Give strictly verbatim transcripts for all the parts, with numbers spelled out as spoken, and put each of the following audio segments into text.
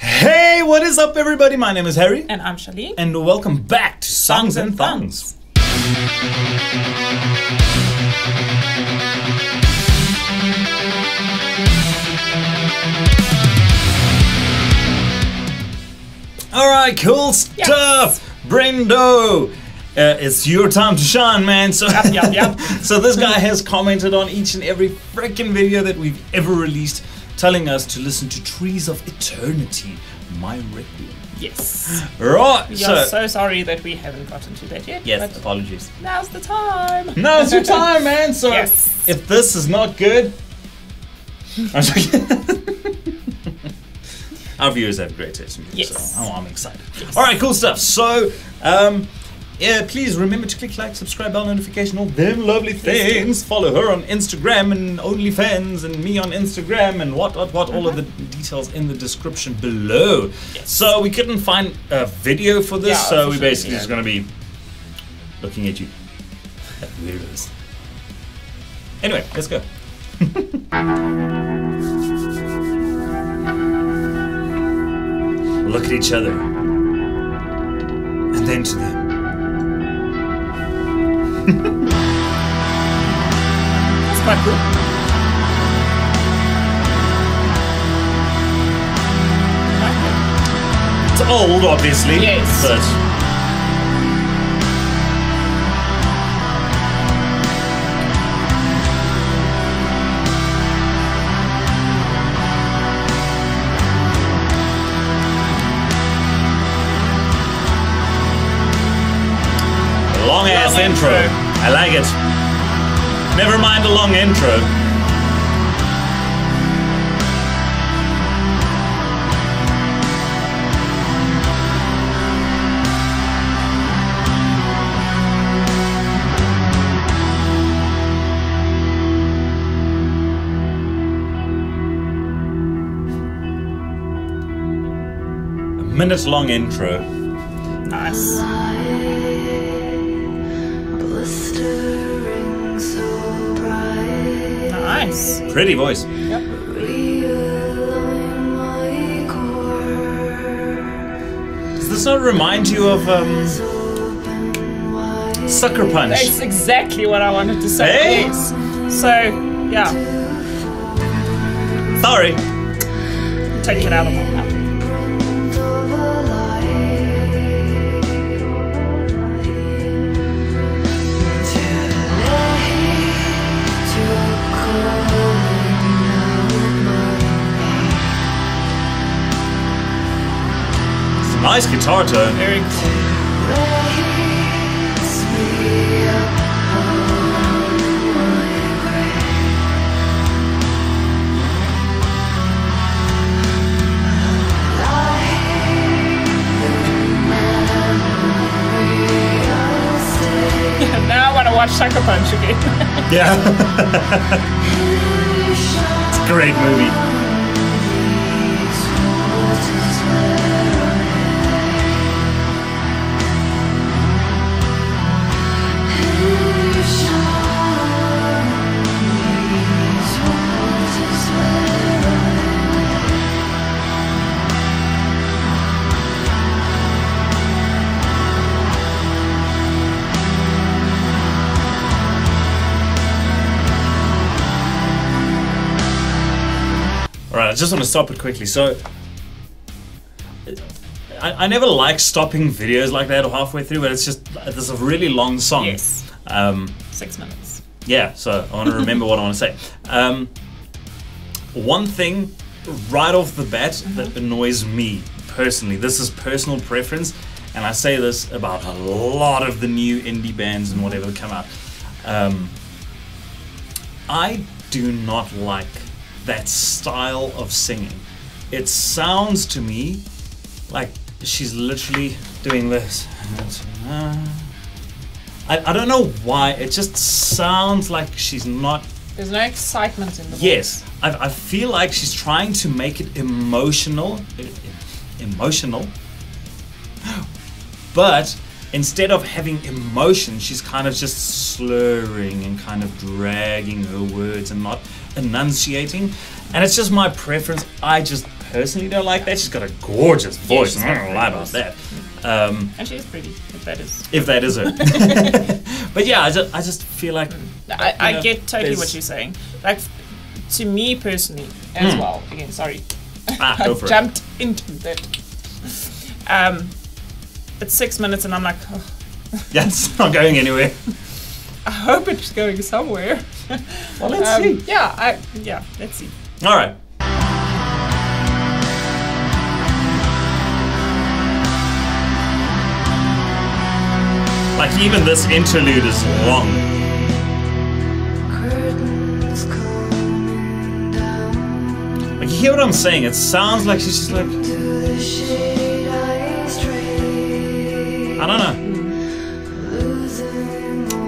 Hey, what is up, everybody? My name is Harry. And I'm Sharlene. And welcome back to Songs and Thongs. Alright, cool stuff. Yes. Brendo. Uh, it's your time to shine, man. So, yep, yep, yep. So this guy has commented on each and every freaking video that we've ever released, telling us to listen to Trees of Eternity, My Requiem. Yes. Right. We so, are so sorry that we haven't gotten to that yet. Yes, apologies. Now's the time. Now's your time, man. So yes. If this is not good, I'm our viewers have great taste in music, yes. So oh, I'm excited. Yes. All right, cool stuff. So. Um, Yeah, please remember to click like, subscribe, bell notification, all them lovely things. Follow her on Instagram and OnlyFans and me on Instagram and what, what, what, all of the details in the description below. Yes. So we couldn't find a video for this, yeah, so we sure, basically yeah. just going to be looking at you. Like weirdos. Anyway, let's go. Look at each other. And then to them. It's quite cool. It's old, obviously. Yes. But long ass intro. I like it. Never mind the long intro. A minute long intro. Nice. Nice. Pretty voice. Yep. Does this not remind you of um, Sucker Punch? That's exactly what I wanted to say. Hey. So, yeah. Sorry. Take it out of my mouth. Nice guitar tone. Very cool. Now I want to watch Sucker Punch again. Yeah. It's a great movie. I just want to stop it quickly. So I, I never like stopping videos like that halfway through, but it's just there's a really long song. Yes. Um, Six minutes. Yeah. So I want to remember what I want to say. Um, one thing right off the bat mm-hmm. that annoys me personally. This is personal preference, and I say this about a lot of the new indie bands and whatever that come out. Um, I do not like that style of singing. It sounds to me like she's literally doing this. I, I don't know why, it just sounds like she's not... There's no excitement in the voice. Yes, I, I feel like she's trying to make it emotional, emotional, but instead of having emotion, she's kind of just slurring and kind of dragging her words and not enunciating, and it's just my preference. I just personally don't like that. She's got a gorgeous voice. Yeah, I'm not gonna lie about that. Um, and she is pretty, if that is. If that is it. But yeah, I just, I just feel like... I, I know, get totally what you're saying. Like, to me personally, as mm. well, again, sorry. Ah, I jumped it. into that. Um, it's six minutes and I'm like, oh. Yeah, it's not going anywhere. I hope it's going somewhere. Well, let's um, see. Yeah, I, yeah, let's see. All right. Like, even this interlude is long. Like, you hear what I'm saying? It sounds like she's just like... I don't know.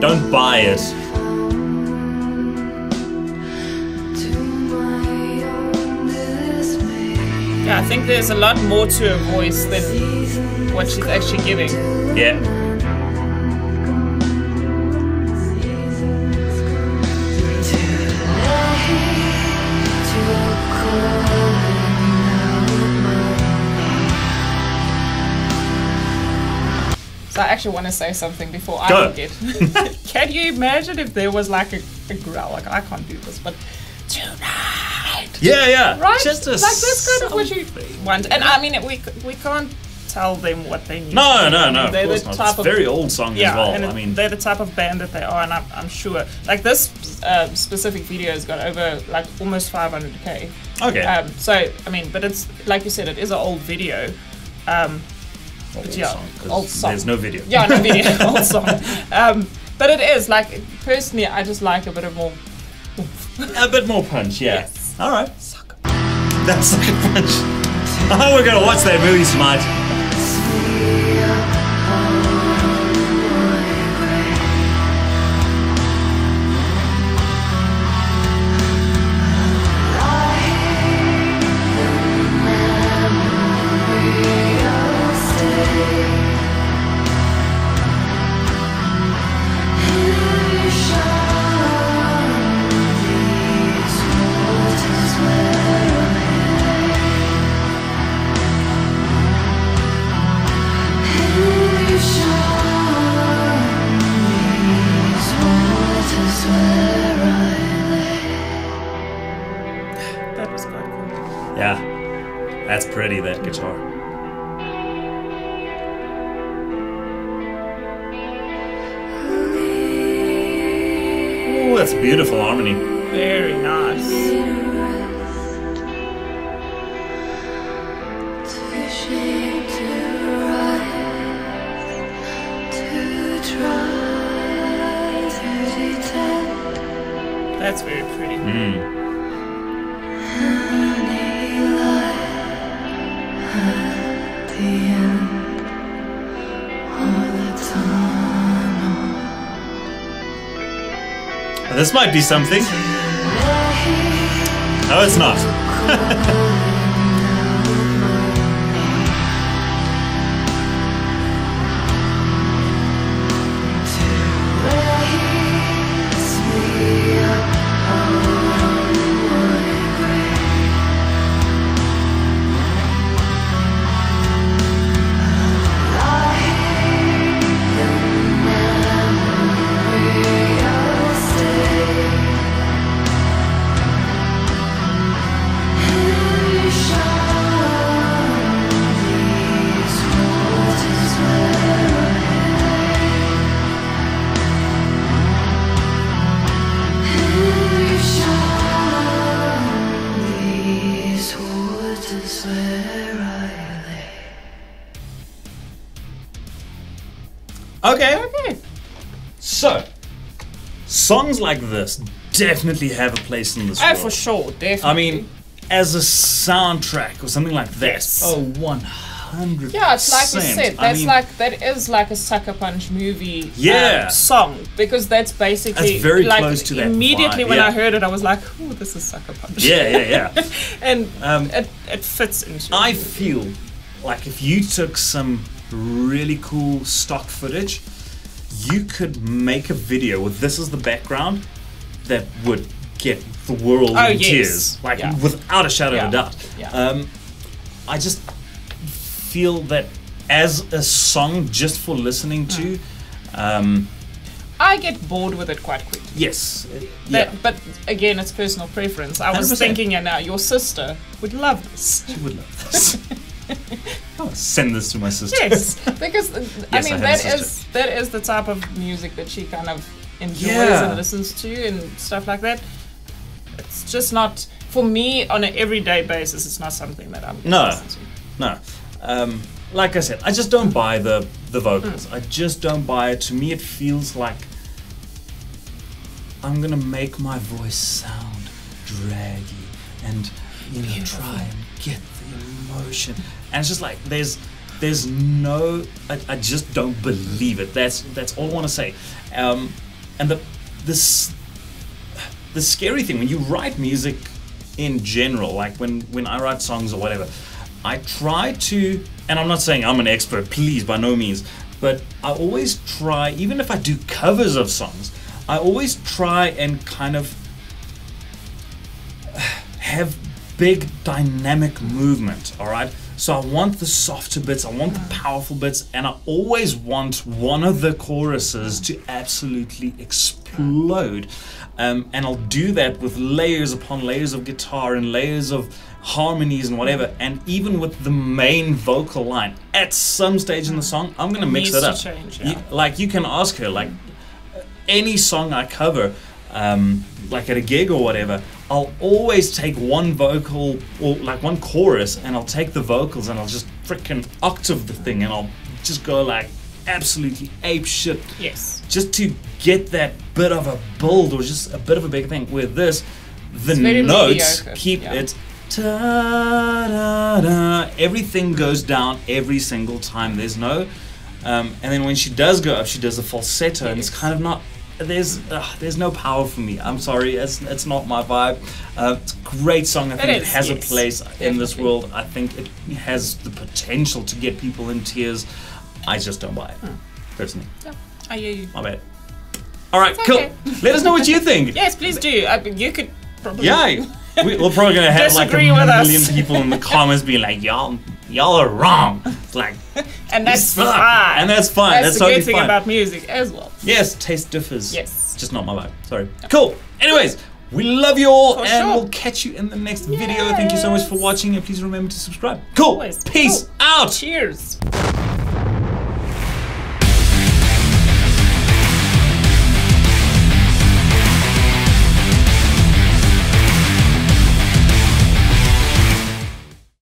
Don't buy it. Yeah, I think there's a lot more to her voice than what she's actually giving. Yeah. I actually want to say something before I forget. Can you imagine if there was like a, a growl? Like, I can't do this, but tonight. Yeah, yeah. Right? Just a like this kind of what you want. And I mean, we we can't tell them what they need. No, no, no. They're of the type it's of very old song yeah, as well. And I mean, they're the type of band that they are, and I'm, I'm sure. Like this uh, specific video has got over like almost five hundred K. Okay. Um, so I mean, but it's like you said, it is an old video. Um, But old yeah, song, old song. There's no video. Yeah, no video. Old song. Um, but it is like personally, I just like a bit of more, a bit more punch. Yeah. Yes. All right. Sucker. That's Sucker Punch. Oh, we're gonna watch that movie tonight. Beautiful harmony. Very nice. That's very pretty. Mm. This might be something. No, it's not. Okay. Okay. So, songs like this definitely have a place in this. Oh, world. For sure, definitely. I mean, as a soundtrack or something like that. Yes. Oh, one hundred. Yeah, it's like you said. That's I mean, like that is like a Sucker Punch movie. Yeah. Um, song because that's basically. That's very like, close to that. Immediately vibe, when yeah. I heard it, I was like, "Oh, this is Sucker Punch." Yeah, yeah, yeah. And um, it it fits into. I feel like if you took some really cool stock footage, you could make a video with this as the background that would get the world oh, in yes. tears, like yeah. without a shadow yeah. of a doubt. Yeah. Um, I just feel that as a song just for listening to, um, I get bored with it quite quickly. Yes. Yeah. That, but again, it's personal preference. I was one hundred percent thinking, and now your sister would love this. She would love this. I'll send this to my sister. Yes, because yes, I mean I that is that is the type of music that she kind of enjoys yeah. and listens to and stuff like that. It's just not for me on an everyday basis. It's not something that I'm no, listening to. no. Um, like I said, I just don't buy the the vocals. Mm. I just don't buy it. To me, it feels like I'm gonna make my voice sound draggy and you know Beautiful. try and get the emotion. And it's just like there's there's no I, I just don't believe it. That's that's all I want to say. Um, and the this the scary thing when you write music in general, like when when I write songs or whatever, I try to, and I'm not saying I'm an expert, please, by no means, but I always try, even if I do covers of songs, I always try and kind of have big dynamic movement, all right? So I want the softer bits, I want the powerful bits, and I always want one of the choruses to absolutely explode. Um, and I'll do that with layers upon layers of guitar and layers of harmonies and whatever, and even with the main vocal line, at some stage in the song, I'm gonna mix it, it up. Change, yeah. you, like you can ask her, like any song I cover, um, like at a gig or whatever, I'll always take one vocal or like one chorus and I'll take the vocals and I'll just freaking octave the thing and I'll just go like absolutely ape shit. Yes. Just to get that bit of a build or just a bit of a big thing. With this, the notes mediocre. keep yeah. it ta da da. Everything goes down every single time. There's no, um, and then when she does go up, she does a falsetto yes. and it's kind of not. There's uh, there's no power for me. I'm sorry, it's it's not my vibe. Uh, it's a great song. I think it, is, it has yes. a place Definitely. in this world. I think it has the potential to get people in tears. I just don't buy it, hmm. personally. Yeah, I hear you. My bad. All right, it's cool. Okay. Let us know what you think. Yes, please do. I mean, you could probably. Yeah, we're probably gonna have like a million us. people in the comments being like, y'all y'all are wrong. It's like. And that's fine. And that's fine. That's, that's the totally good thing fine. about music as well. Yes, taste differs. Yes. Just not my vibe. Sorry. No. Cool. Anyways, we love you all, for and sure. we'll catch you in the next yes. video. Thank you so much for watching, and please remember to subscribe. Cool. Always. Peace cool. out. Cheers.